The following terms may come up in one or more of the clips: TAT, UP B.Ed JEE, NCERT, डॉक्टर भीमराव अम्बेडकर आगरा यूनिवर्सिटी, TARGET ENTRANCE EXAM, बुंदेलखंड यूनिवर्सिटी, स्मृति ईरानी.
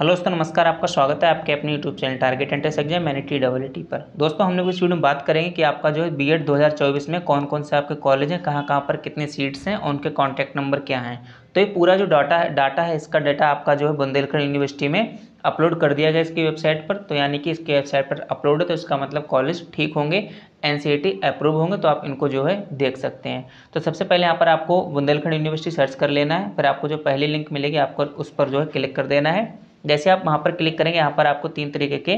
Hello दोस्तों नमस्कार, आपका स्वागत है आपके अपने YouTube channel target entrance exam मैंने TAT पर। दोस्तों हम लोग इस वीडियो में बात करेंगे कि आपका जो है बीएड 2024 में कौन कौन से आपके कॉलेज हैं, कहाँ कहाँ पर कितने सीट्स हैं और उनके कॉन्टैक्ट नंबर क्या हैं। तो ये पूरा जो डाटा है इसका डाटा आपका जो है बुंदेलखंड यूनिवर्सिटी में अपलोड कर दिया गया इसकी वेबसाइट पर। तो यानी कि इसकी वेबसाइट पर अपलोड है तो इसका मतलब कॉलेज ठीक होंगे, NCERT अप्रूव होंगे, तो आप इनको जो है देख सकते हैं। तो सबसे पहले यहाँ पर आपको बुंदेलखंड यूनिवर्सिटी सर्च कर लेना है, फिर आपको जो पहली लिंक मिलेगी आपको उस पर जो है क्लिक कर देना है। जैसे आप वहाँ पर क्लिक करेंगे यहाँ पर आपको तीन तरीके के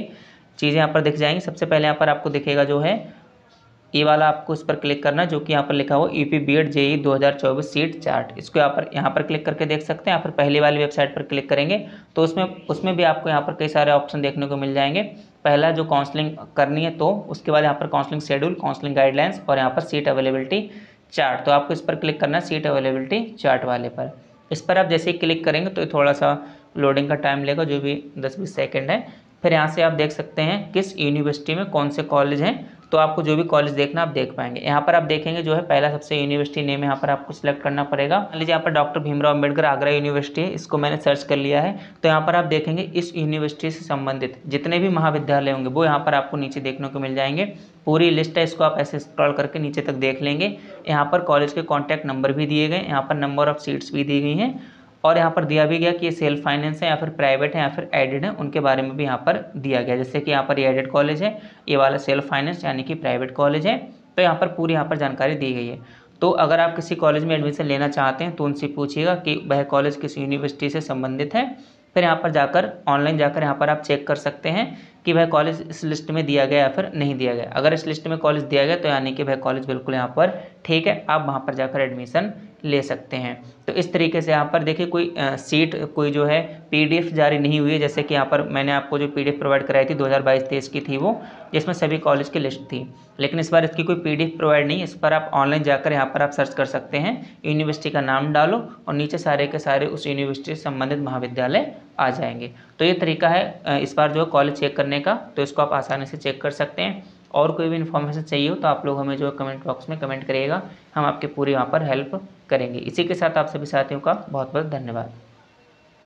चीज़ें यहाँ पर दिख जाएंगी। सबसे पहले यहाँ पर आपको दिखेगा जो है ये वाला, आपको इस पर क्लिक करना है जो कि यहाँ पर लिखा हुआ UP B.Ed JEE 2024 seat chart. इसको यहाँ पर क्लिक करके देख सकते हैं। यहाँ पर पहली वाली वेबसाइट पर क्लिक करेंगे तो उसमें भी आपको यहाँ पर कई सारे ऑप्शन देखने को मिल जाएंगे। पहला जो काउंसलिंग करनी है तो उसके बाद यहाँ पर काउंसलिंग शेड्यूल, काउंसलिंग गाइडलाइंस और यहाँ पर सीट अवेलेबिलिटी चार्ट। तो आपको इस पर क्लिक करना है सीट अवेलेबिलिटी चार्ट वाले पर। इस पर आप जैसे ही क्लिक करेंगे तो थोड़ा सा लोडिंग का टाइम लेगा जो भी 10-20 सेकेंड है। फिर यहाँ से आप देख सकते हैं किस यूनिवर्सिटी में कौन से कॉलेज हैं, तो आपको जो भी कॉलेज देखना आप देख पाएंगे। यहाँ पर आप देखेंगे जो है पहला सबसे यूनिवर्सिटी नेम यहाँ पर आपको सिलेक्ट करना पड़ेगा। मान लीजिए यहाँ पर डॉक्टर भीमराव अम्बेडकर आगरा यूनिवर्सिटी, इसको मैंने सर्च कर लिया है। तो यहाँ पर आप देखेंगे इस यूनिवर्सिटी से संबंधित जितने भी महाविद्यालय होंगे वो यहाँ पर आपको नीचे देखने को मिल जाएंगे। पूरी लिस्ट है, इसको आप ऐसे स्क्रॉल करके नीचे तक देख लेंगे। यहाँ पर कॉलेज के कॉन्टैक्ट नंबर भी दिए गए, यहाँ पर नंबर ऑफ सीट्स भी दी गई हैं और यहाँ पर दिया भी गया कि ये सेल्फ फाइनेंस है या फिर प्राइवेट है या फिर एडेड है, उनके बारे में भी यहाँ पर दिया गया। जैसे कि यहाँ पर ये एडेड कॉलेज है, ये वाला सेल्फ फाइनेंस यानी कि प्राइवेट कॉलेज है। तो यहाँ पर पूरी यहाँ पर जानकारी दी गई है। तो अगर आप किसी कॉलेज में एडमिशन लेना चाहते हैं तो उनसे पूछिएगा कि वह कॉलेज किस यूनिवर्सिटी से संबंधित है। फिर यहाँ पर जाकर ऑनलाइन जाकर यहाँ पर आप चेक कर सकते हैं कि वह कॉलेज इस लिस्ट में दिया गया या फिर नहीं दिया गया। अगर इस लिस्ट में कॉलेज दिया गया तो यानी कि वह कॉलेज बिल्कुल यहाँ पर ठीक है, आप वहाँ पर जाकर एडमिशन ले सकते हैं। तो इस तरीके से यहाँ पर देखिए कोई सीट कोई जो है PDF जारी नहीं हुई है। जैसे कि यहाँ पर मैंने आपको जो PDF प्रोवाइड कराई थी 2022-23 की थी वो, जिसमें सभी कॉलेज की लिस्ट थी, लेकिन इस बार इसकी कोई PDF प्रोवाइड नहीं। इस पर आप ऑनलाइन जाकर यहाँ पर आप सर्च कर सकते हैं, यूनिवर्सिटी का नाम डालो और नीचे सारे के सारे उस यूनिवर्सिटी से संबंधित महाविद्यालय आ जाएंगे। तो ये तरीका है इस बार जो कॉलेज चेक करने का, तो इसको आप आसानी से चेक कर सकते हैं। और कोई भी इन्फॉर्मेशन चाहिए हो तो आप लोग हमें जो कमेंट बॉक्स में कमेंट करिएगा, हम आपकी पूरी वहाँ पर हेल्प करेंगे। इसी के साथ आप सभी साथियों का बहुत बहुत धन्यवाद।